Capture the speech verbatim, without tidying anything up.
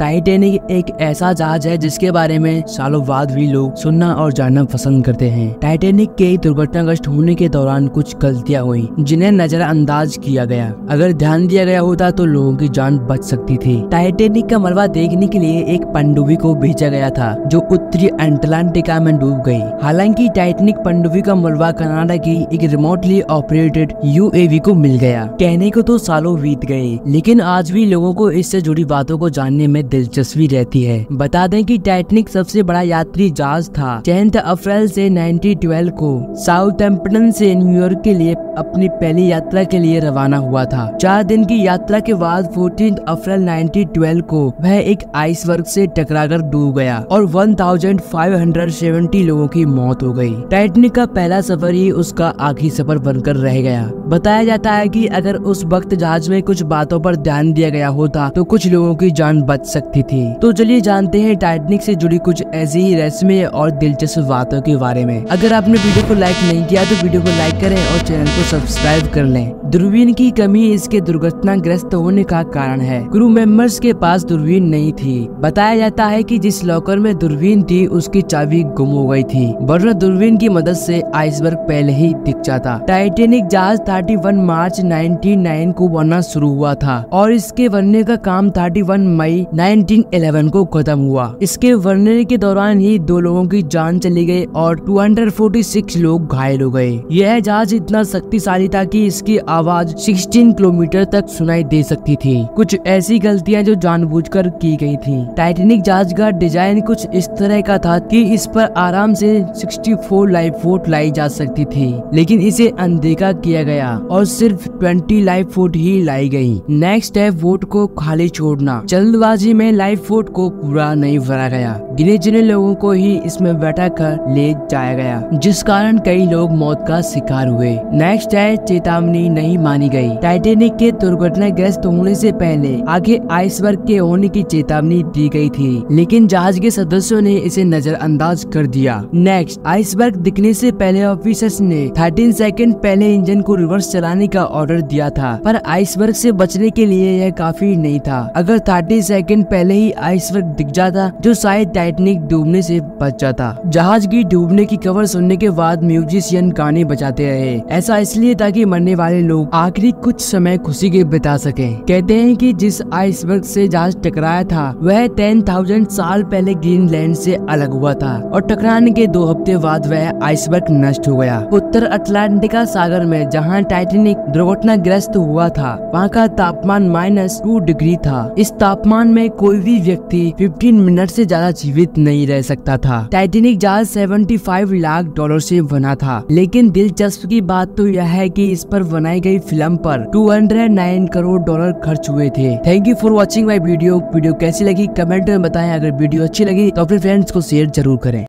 Titanic एक ऐसा जहाज है जिसके बारे में सालों बाद भी लोग सुनना और जानना पसंद करते हैं। टाइटैनिक के दुर्घटनाग्रस्त होने के दौरान कुछ गलतियां हुई जिन्हें नजरअंदाज किया गया। अगर ध्यान दिया गया होता तो लोगों की जान बच सकती थी। टाइटैनिक का मलबा देखने के लिए एक पनडुब्बी को भेजा गया था जो उत्तरी अटलांटिका में डूब गयी। हालांकि टाइटैनिक पनडुब्बी का मलबा कनाडा की एक remotely operated U A V को मिल गया। कहने को तो सालों बीत गए, लेकिन आज भी लोगों को इससे जुड़ी बातों को जानने में दिलचस्पी रहती है। बता दें कि टाइटैनिक सबसे बड़ा यात्री जहाज था। चौदह अप्रैल से उन्नीस सौ बारह को साउथैम्पटन से न्यूयॉर्क के लिए अपनी पहली यात्रा के लिए रवाना हुआ था। चार दिन की यात्रा के बाद चौदह अप्रैल उन्नीस सौ बारह को वह एक आइसबर्ग से टकराकर डूब गया और पंद्रह सौ सत्तर लोगों की मौत हो गई। टाइटैनिक का पहला सफर ही उसका आखिरी सफर बनकर रह गया। बताया जाता है कि अगर उस वक्त जहाज में कुछ बातों पर ध्यान दिया गया होता तो कुछ लोगों की जान बच सकती थी। तो चलिए जानते हैं टाइटैनिक से जुड़ी कुछ ऐसी ही रहस्यमय और दिलचस्प बातों के बारे में। अगर आपने वीडियो को लाइक नहीं किया तो वीडियो को लाइक करें और चैनल को सब्सक्राइब कर लें। दूरबीन की कमी इसके दुर्घटनाग्रस्त होने का कारण है। क्रू मेंबर्स के पास दूरबीन नहीं थी। बताया जाता है कि जिस लॉकर में दूरबीन थी उसकी चाबी गुम हो गई थी, वरना दूरबीन की मदद से आइसबर्ग पहले ही दिख जाता। टाइटैनिक जहाज इकतीस मार्च उन्नीस सौ नौ को बनना शुरू हुआ था और इसके बनने का काम इकतीस मई उन्नीस सौ ग्यारह को खत्म हुआ। इसके बनने के दौरान ही दो लोगों की जान चली गई और दो सौ छियालीस लोग घायल हो गए। यह जहाज इतना शक्तिशाली था कि इसकी आवाज सोलह किलोमीटर तक सुनाई दे सकती थी। कुछ ऐसी गलतियां जो जानबूझकर की गई थी। टाइटैनिक जहाज का डिजाइन कुछ इस तरह का था कि इस पर आराम से चौंसठ लाइफ बोट लाई जा सकती थी, लेकिन इसे अनदेखा किया गया और सिर्फ बीस लाइफ बोट ही लाई गई। नेक्स्ट है बोट को खाली छोड़ना। जल्दबाजी में लाइफ बोट को पूरा नहीं भरा गया। गिने चुने लोगों को ही इसमें बैठा कर ले जाया गया, जिस कारण कई लोग मौत का शिकार हुए। नेक्स्ट है चेतावनी नहीं मानी गई। टाइटैनिक के दुर्घटनाग्रस्त होने से पहले आगे आइसबर्ग के होने की चेतावनी दी गई थी, लेकिन जहाज के सदस्यों ने इसे नजरअंदाज कर दिया। नेक्स्ट आइसबर्ग दिखने से पहले ऑफिसर्स ने थर्टीन सेकंड पहले इंजन को रिवर्स चलाने का ऑर्डर दिया था, पर आइसबर्ग से बचने के लिए यह काफी नहीं था। अगर थर्टी सेकंड पहले ही आइसबर्ग दिख जाता तो शायद टाइटैनिक डूबने से बच जाता। जहाज की डूबने की खबर सुनने के बाद म्यूजिशियन गाने बजाते रहे, ऐसा इसलिए ताकि मरने वाले लोग आखिरी कुछ समय खुशी के बिता सके। कहते हैं कि जिस आइसबर्ग से जहाज टकराया था वह टेन थाउजेंड साल पहले ग्रीनलैंड से अलग हुआ था और टकराने के दो हफ्ते बाद वह आइसबर्ग नष्ट हो गया। उत्तर अटलांटिका सागर में जहां टाइटैनिक दुर्घटनाग्रस्त हुआ था वहां का तापमान माइनस टू डिग्री था। इस तापमान में कोई भी व्यक्ति पंद्रह मिनट से ज्यादा जीवित नहीं रह सकता था। टाइटैनिक जहाज पचहत्तर लाख डॉलर से बना था, लेकिन दिलचस्प की बात तो यह है कि इस पर बनाई गई फिल्म पर दो सौ नौ करोड़ डॉलर खर्च हुए थे। Thank you for watching my video. Video कैसी लगी कमेंट में बताएं। अगर वीडियो अच्छी लगी तो अपने फ्रेंड्स को शेयर जरूर करें।